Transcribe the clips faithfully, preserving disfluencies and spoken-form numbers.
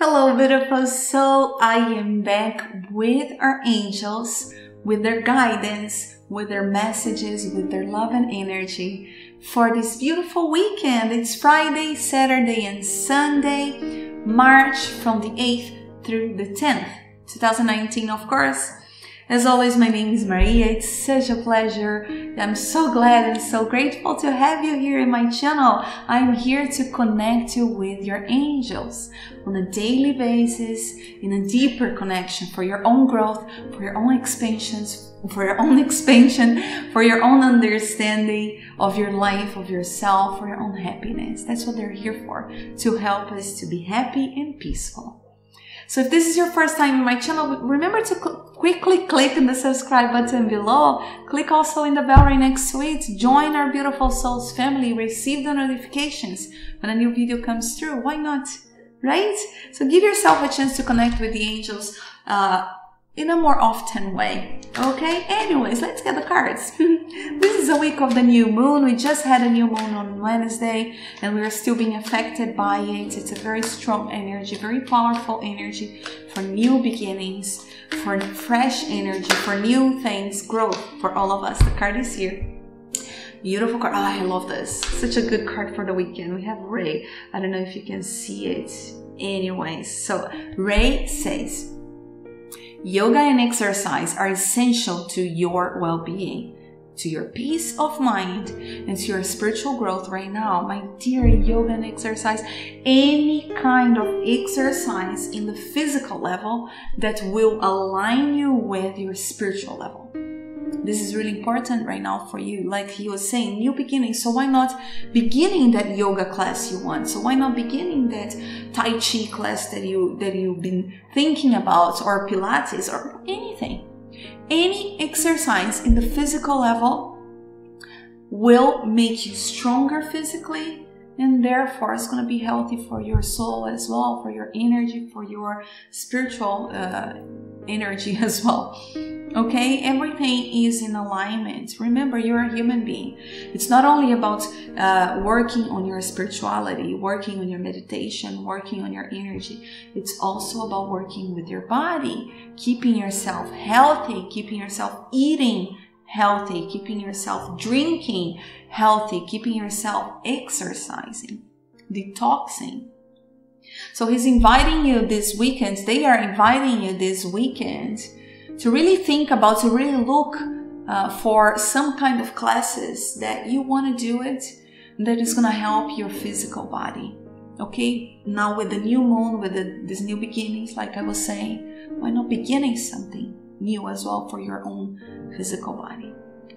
Hello, beautiful soul. I am back with our angels, with their guidance, with their messages, with their love and energy for this beautiful weekend. It's Friday, Saturday, and Sunday, March from the eighth through the tenth, twenty nineteen, of course. As always, my name is Maria. It's such a pleasure. I'm so glad and so grateful to have you here in my channel. I'm here to connect you with your angels on a daily basis, in a deeper connection for your own growth, for your own expansions, for your own expansion, for your own understanding of your life, of yourself, for your own happiness. That's what they're here for, to help us to be happy and peaceful. So if this is your first time in my channel, remember to cl- quickly click on the subscribe button below. Click also in the bell right next to it. Join our beautiful souls family. Receive the notifications when a new video comes through. Why not? Right? So give yourself a chance to connect with the angels uh, in a more often way. Okay? Anyways, let's get the cards. This is a week of the new moon. We just had a new moon on Wednesday and we are still being affected by it. It's a very strong energy, very powerful energy for new beginnings, for fresh energy, for new things, growth for all of us. The card is here. Beautiful card. Oh, I love this. Such a good card for the weekend. We have Ray. I don't know if you can see it. Anyways, so Ray says, yoga and exercise are essential to your well-being, to your peace of mind, and to your spiritual growth right now. My dear, yoga and exercise, any kind of exercise in the physical level that will align you with your spiritual level. This is really important right now for you. Like he was saying, new beginning. So why not beginning that yoga class you want? So why not beginning that Tai Chi class that you that you've been thinking about, or Pilates, or anything? Any exercise in the physical level will make you stronger physically, and therefore it's going to be healthy for your soul as well, for your energy, for your spiritual uh, energy as well. Okay, everything is in alignment. Remember, you're a human being. It's not only about uh, working on your spirituality, working on your meditation, working on your energy. It's also about working with your body, keeping yourself healthy, keeping yourself eating healthy, keeping yourself drinking healthy, keeping yourself exercising, detoxing. So he's inviting you this weekend. They are inviting you this weekend to really think about, to really look uh, for some kind of classes that you want to do it, that is going to help your physical body. Okay, now with the new moon, with the, these new beginnings, like I was saying, why not beginning something new as well for your own physical body?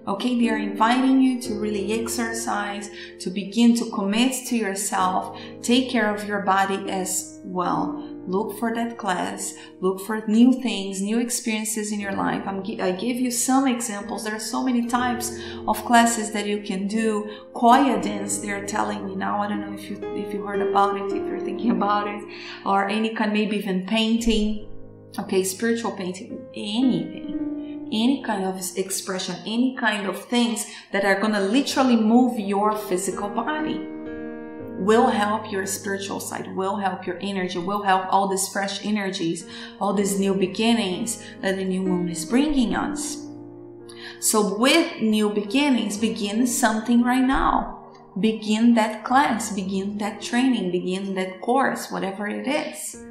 Okay, they are inviting you to really exercise, to begin to commit to yourself, take care of your body as well. Look for that class, look for new things, new experiences in your life. I'm, I gave you some examples. There are so many types of classes that you can do. Koya dance, they're telling me now. I don't know if you, if you heard about it, if you're thinking about it, or any kind, maybe even painting. Okay, spiritual painting, anything. Any kind of expression, any kind of things that are going to literally move your physical body will help your spiritual side, will help your energy, will help all these fresh energies, all these new beginnings that the new moon is bringing us. So with new beginnings, begin something right now. Begin that class, begin that training, begin that course, whatever it is.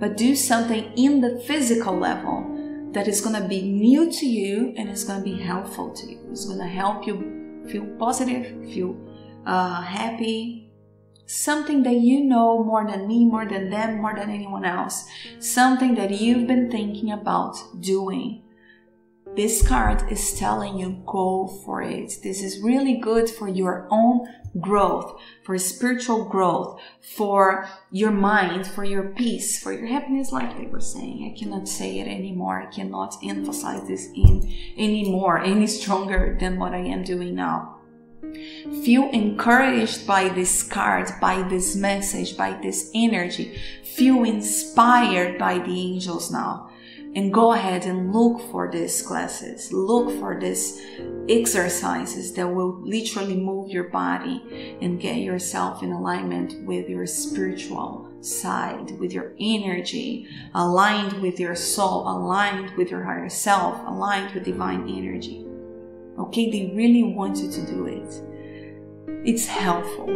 But do something in the physical level that is going to be new to you and it's going to be helpful to you. It's going to help you feel positive, feel uh, happy. Something that you know more than me, more than them, more than anyone else. Something that you've been thinking about doing. This card is telling you, go for it. This is really good for your own growth, for spiritual growth, for your mind, for your peace, for your happiness, like they were saying. I cannot say it anymore. I cannot emphasize this in anymore, any stronger than what I am doing now. Feel encouraged by this card, by this message, by this energy. Feel inspired by the angels now. And go ahead and look for these classes, look for these exercises that will literally move your body and get yourself in alignment with your spiritual side, with your energy, aligned with your soul, aligned with your higher self, aligned with divine energy. Okay, they really want you to do it. It's helpful,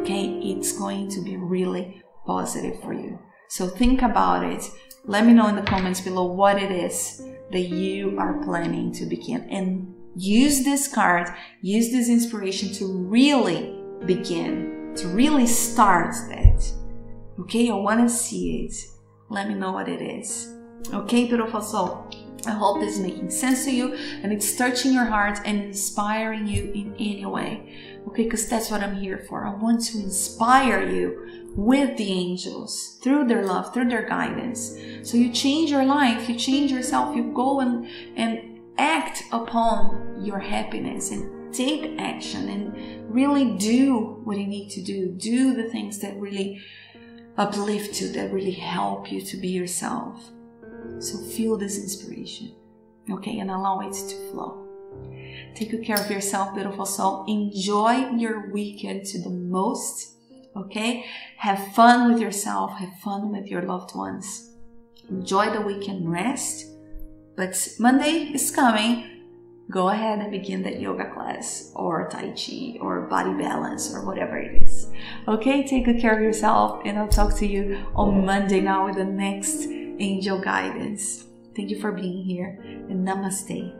okay? It's going to be really positive for you. So think about it. Let me know in the comments below what it is that you are planning to begin, and use this card, use this inspiration to really begin, to really start that. Okay, I want to see it. Let me know what it is. Okay, beautiful soul. I hope this is making sense to you and it's touching your heart and inspiring you in any way. Okay, because that's what I'm here for. I want to inspire you with the angels, through their love, through their guidance. So you change your life, you change yourself, you go and, and act upon your happiness and take action and really do what you need to do. Do the things that really uplift you, that really help you to be yourself. So feel this inspiration, okay, and allow it to flow. Take good care of yourself, beautiful soul. Enjoy your weekend to the most, okay? Have fun with yourself, have fun with your loved ones. Enjoy the weekend rest, but Monday is coming. Go ahead and begin that yoga class or Tai Chi or body balance or whatever it is. Okay, take good care of yourself, and I'll talk to you on Monday now with the next angel guidance. Thank you for being here, and namaste.